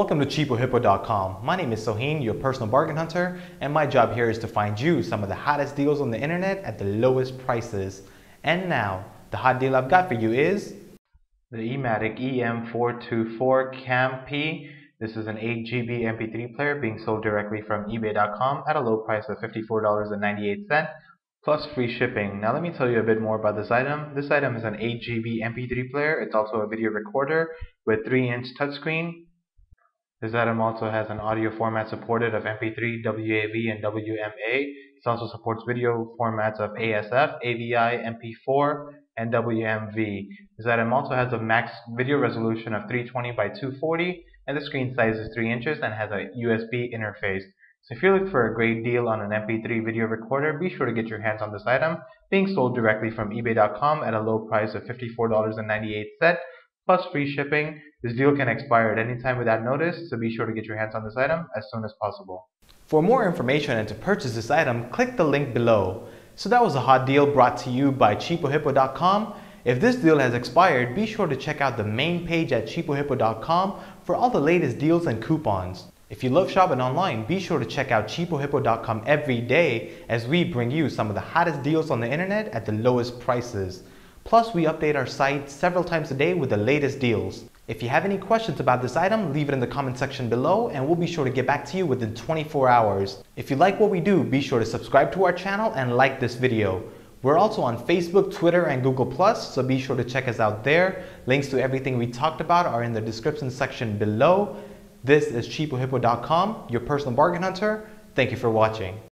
Welcome to CheapoHippo.com. My name is Soheen, your personal bargain hunter, and my job here is to find you some of the hottest deals on the internet at the lowest prices. And now, the hot deal I've got for you is the Ematic EM424CAMP. This is an 8GB MP3 player being sold directly from eBay.com at a low price of $54.98 plus free shipping. Now let me tell you a bit more about this item. This item is an 8GB MP3 player. It's also a video recorder with 3-inch touchscreen. This item also has an audio format supported of MP3, WAV, and WMA. It also supports video formats of ASF, AVI, MP4, and WMV. This item also has a max video resolution of 320 by 240, and the screen size is 3 inches and has a USB interface. So if you're looking for a great deal on an MP3 video recorder, be sure to get your hands on this item, being sold directly from eBay.com at a low price of $54.98. plus free shipping. This deal can expire at any time without notice, so be sure to get your hands on this item as soon as possible. For more information and to purchase this item, click the link below. So that was a hot deal brought to you by CheapoHippo.com. If this deal has expired, be sure to check out the main page at CheapoHippo.com for all the latest deals and coupons. If you love shopping online, be sure to check out CheapoHippo.com every day as we bring you some of the hottest deals on the internet at the lowest prices. Plus, we update our site several times a day with the latest deals. If you have any questions about this item, leave it in the comment section below and we'll be sure to get back to you within 24 hours. If you like what we do, be sure to subscribe to our channel and like this video. We're also on Facebook, Twitter, and Google+, so be sure to check us out there. Links to everything we talked about are in the description section below. This is CheapoHippo.com, your personal bargain hunter. Thank you for watching.